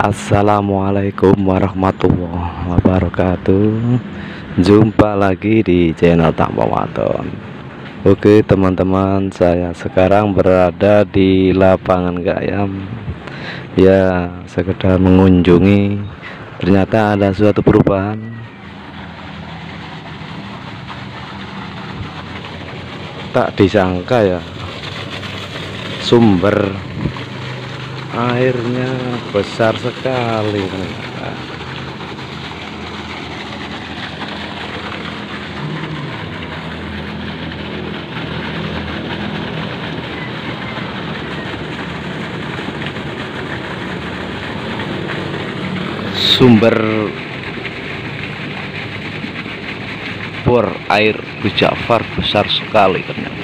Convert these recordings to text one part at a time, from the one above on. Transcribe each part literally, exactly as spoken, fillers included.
Assalamualaikum warahmatullahi wabarakatuh. Jumpa lagi di channel Tanpo Waton. Oke teman-teman, saya sekarang berada di Lapangan Gayam. Ya, sekedar mengunjungi. Ternyata ada suatu perubahan. Tak disangka ya, sumber airnya besar sekali. Sumber bor air Gus Javar besar sekali ternyata.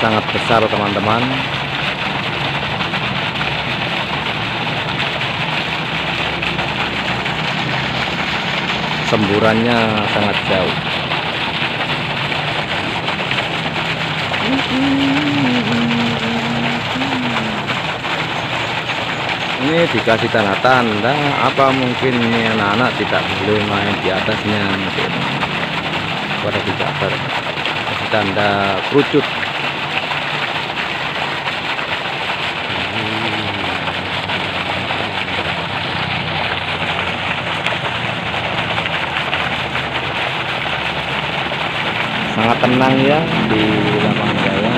Sangat besar teman-teman. Semburannya sangat jauh. Ini dikasih tanda-tanda, apa mungkin ini anak-anak tidak boleh main di atasnya mungkin. Pada tidak ber tanda kerucut. Sangat tenang ya di Lapangan Gayam.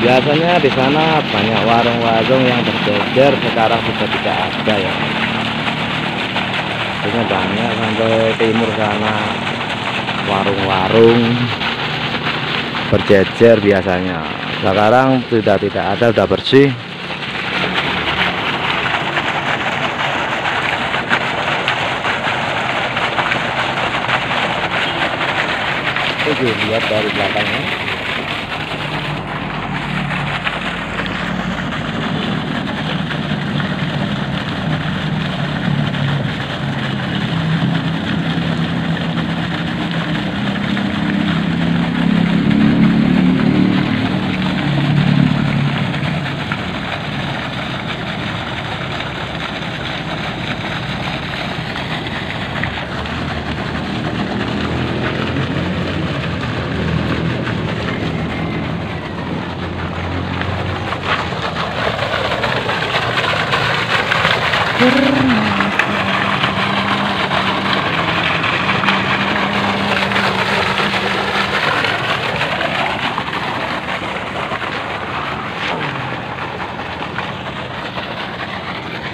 Biasanya di sana banyak warung-warung yang berjejer, sekarang sudah tidak ada ya. Biasanya banyak sampai timur sana warung-warung berjejer biasanya. Sekarang sudah tidak ada, sudah bersih. Lihat dari belakangnya,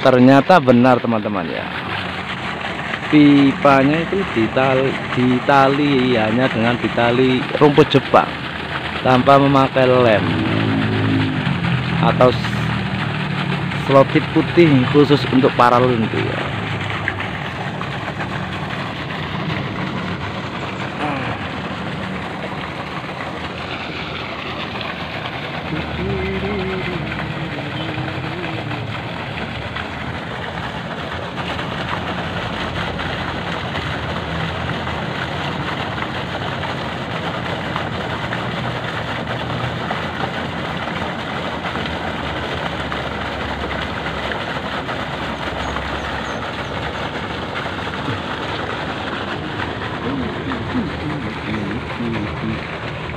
ternyata benar teman-teman ya, pipanya itu ditali, ditali hanya dengan ditali rumput Jepang tanpa memakai lem atau selotip putih khusus untuk para luntu ya. Mm-hmm.